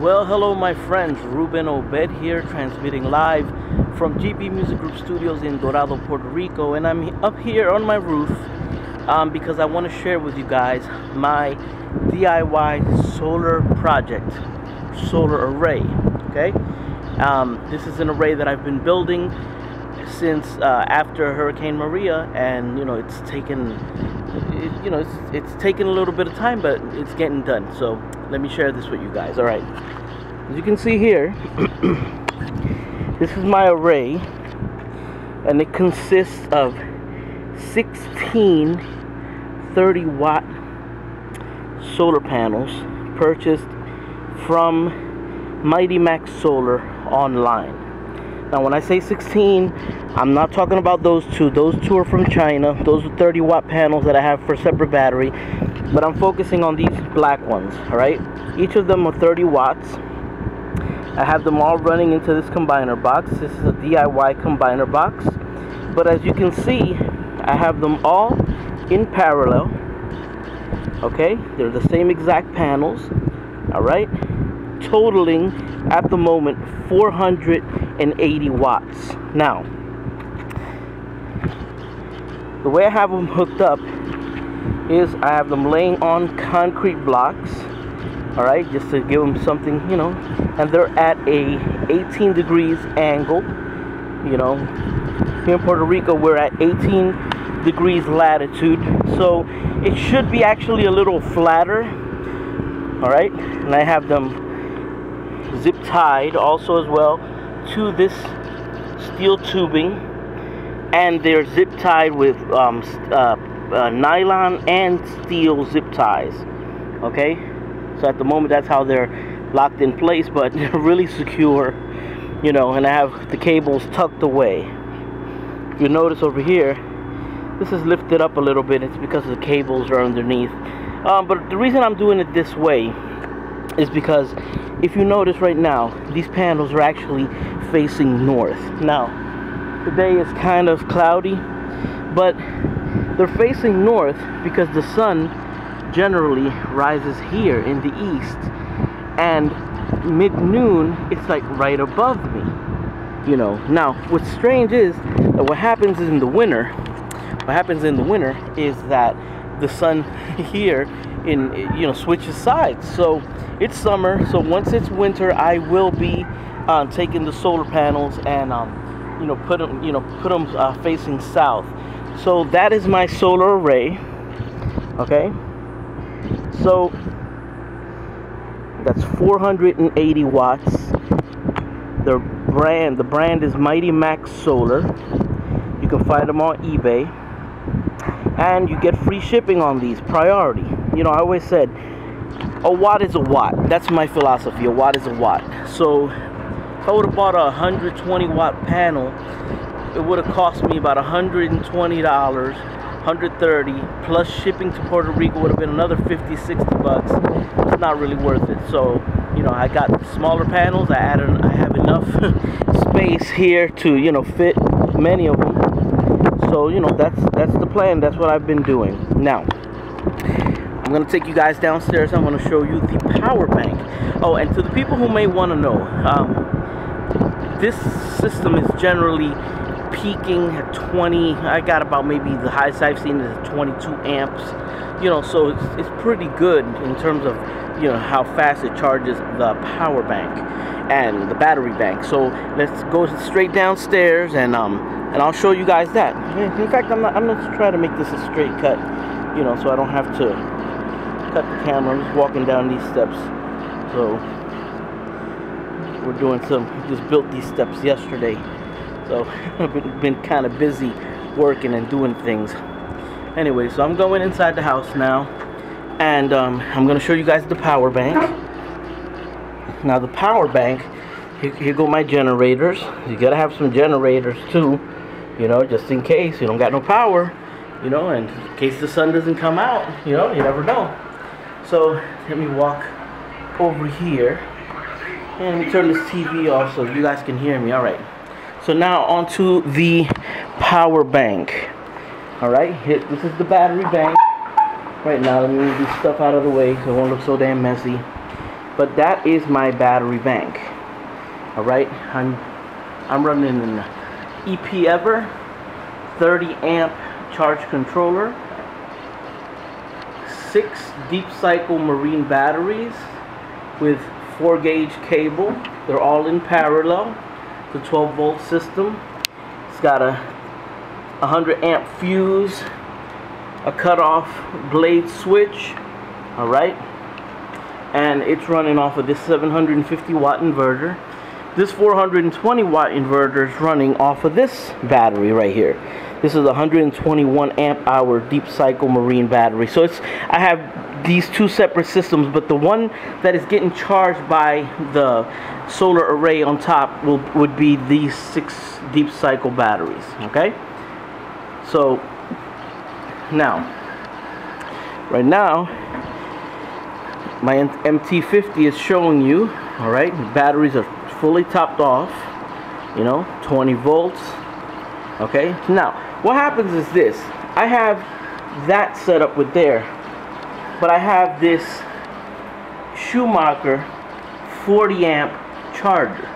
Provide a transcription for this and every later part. Well, hello my friends, Ruben Obed here, transmitting live from GB Music Group Studios in Dorado, Puerto Rico, and I'm up here on my roof because I want to share with you guys my DIY solar project, solar array, okay? This is an array that I've been building since after Hurricane Maria, and you know, it's taken a little bit of time, but it's getting done, so let me share this with you guys. All right, as you can see here, this is my array, and it consists of 16 30-watt solar panels purchased from Mighty Max Solar online. Now, when I say 16, I'm not talking about those two. Those two are from China. Those are 30-watt panels that I have for separate battery. But I'm focusing on these black ones, all right? Each of them are 30 watts. I have them all running into this combiner box. This is a DIY combiner box. But as you can see, I have them all in parallel, okay? They're the same exact panels, all right? Totaling, at the moment, 480 watts. Now, the way I have them hooked up is I have them laying on concrete blocks, all right, just to give them something, you know, and they're at a 18 degrees angle. You know, here in Puerto Rico, we're at 18 degrees latitude, so it should be actually a little flatter, all right, and I have them zip tied also as well to this steel tubing, and they're zip tied with nylon and steel zip ties, okay? So at the moment, that's how they're locked in place, but really secure, you know, and I have the cables tucked away. If you notice over here, this is lifted up a little bit. It's because the cables are underneath, but the reason I'm doing it this way is because if you notice right now, these panels are actually facing north. Now, today is kind of cloudy, but they're facing north because the sun generally rises here in the east, and mid-noon, it's like right above me, you know. Now, what's strange is that what happens in the winter is that the sun here switches sides. So it's summer, so once it's winter, I will be taking the solar panels and put them facing south. So that is my solar array, okay? So that's 480 watts. The brand is Mighty Max Solar. You can find them on eBay, and you get free shipping on these. Priority. You know, I always said a watt is a watt. That's my philosophy. A watt is a watt. So if I would have bought a 120 watt panel, it would have cost me about $120, $130, plus shipping to Puerto Rico would have been another $50, $60. It's not really worth it. So, you know, I got smaller panels. I have enough space here to, you know, fit many of them. So, you know, that's the plan. That's what I've been doing. Now, I'm going to take you guys downstairs. I'm going to show you the power bank. Oh, and to the people who may want to know, this system is generally peaking at 20. I got about, maybe the highest I've seen is 22 amps. You know, so it's pretty good in terms of, you know, how fast it charges the power bank and the battery bank. So let's go straight downstairs, and I'll show you guys that. In fact, I'm not trying to make this a straight cut, you know, so I don't have to cut the camera. I'm just walking down these steps. So we're doing some, just built these steps yesterday, so I've been kind of busy working and doing things. Anyway, so I'm going inside the house now, and I'm going to show you guys the power bank. Now the power bank, here go my generators. You gotta have some generators too, you know, just in case you don't got no power, you know, and in case the sun doesn't come out, you know, you never know. So let me walk over here, and let me turn this TV off so you guys can hear me. All right. So now onto the power bank. All right. Here, this is the battery bank. Right now, let me move this stuff out of the way so it won't look so damn messy. But that is my battery bank. Alright, I'm running an EPever 30 amp charge controller, 6 deep cycle marine batteries with 4 gauge cable. They're all in parallel. The 12 volt system. It's got a 100 amp fuse, a cutoff blade switch, alright, and it's running off of this 750 watt inverter. This 420 watt inverter is running off of this battery right here. This is a 121 amp hour deep cycle marine battery. So it's, I have these two separate systems, but the one that is getting charged by the solar array on top would be these 6 deep cycle batteries. Okay, so now right now my MT50 is showing you, all right, batteries are fully topped off, you know, 20 volts. Okay, now what happens is this: I have that set up with there, but I have this Schumacher 40 amp charger.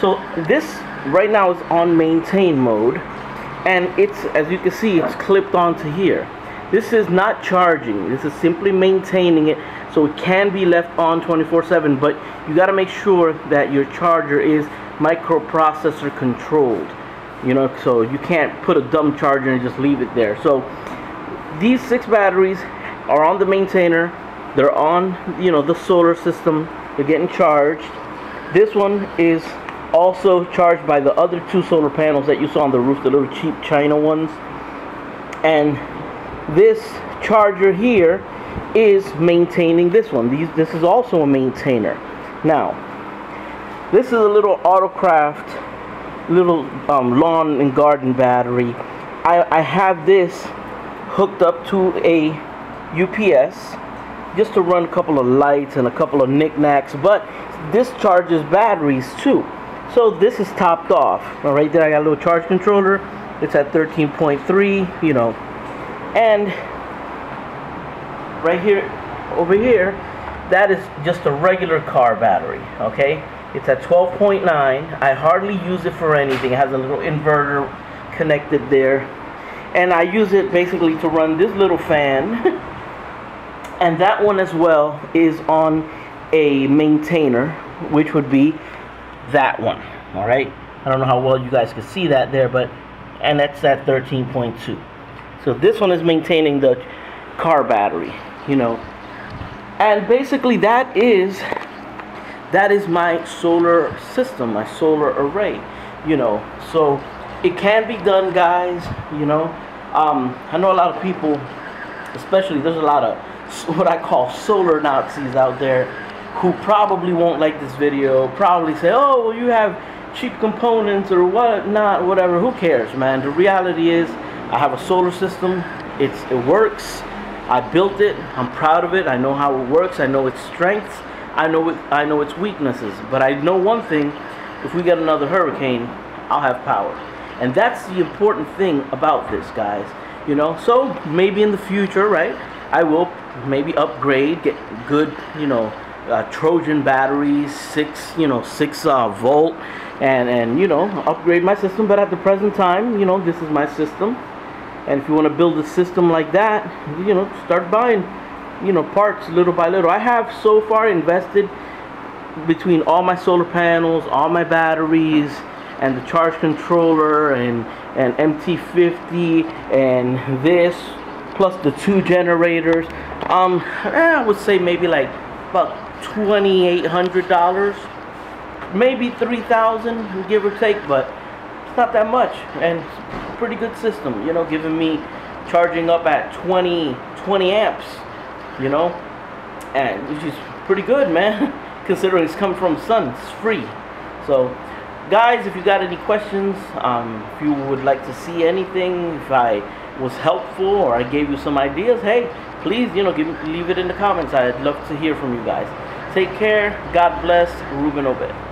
So this right now is on maintain mode, and it's, as you can see, it's clipped onto here. This is not charging, this is simply maintaining it, so it can be left on 24/7, but you got to make sure that your charger is microprocessor controlled, you know, so you can't put a dumb charger and just leave it there. So these 6 batteries are on the maintainer, they're on, you know, the solar system, they're getting charged. This one is also charged by the other 2 solar panels that you saw on the roof, the little cheap China ones, and this charger here is maintaining this one. This is also a maintainer. Now this is a little Autocraft, little lawn and garden battery. I have this hooked up to a UPS just to run a couple of lights and a couple of knickknacks, but this charges batteries too. So this is topped off. All right, then I got a little charge controller. It's at 13.3, you know. And right here, over here, that is just a regular car battery, okay? It's at 12.9. I hardly use it for anything. It has a little inverter connected there. And I use it basically to run this little fan. And that one as well is on a maintainer, which would be that one, all right? I don't know how well you guys can see that there, but, and that's at 13.2. So this one is maintaining the car battery, you know. And basically that is my solar system, my solar array, you know. So it can be done, guys, you know. I know a lot of people, especially there's a lot of what I call solar Nazis out there who probably won't like this video, probably say, oh, well, you have cheap components or whatnot, whatever. Who cares, man? The reality is I have a solar system, it works, I built it, I'm proud of it, I know how it works, I know its strengths, I know its weaknesses, but I know one thing: if we get another hurricane, I'll have power. And that's the important thing about this, guys, you know. So maybe in the future, right, I will maybe upgrade, get good, you know, Trojan batteries, 6 volt, and you know, upgrade my system. But at the present time, you know, this is my system. And if you want to build a system like that, you know, start buying, you know, parts little by little. I have so far invested, between all my solar panels, all my batteries, and the charge controller, and MT50, and this, plus the 2 generators, I would say maybe like about $2,800, maybe $3,000, give or take, but it's not that much. And it's a pretty good system, you know, giving me charging up at 20 amps, you know, and which is pretty good, man, considering it's coming from the sun, it's free. So guys, if you got any questions, if you would like to see anything, if I was helpful or I gave you some ideas, hey, please, you know, leave it in the comments. I'd love to hear from you guys. Take care, God bless. Ruben Obed.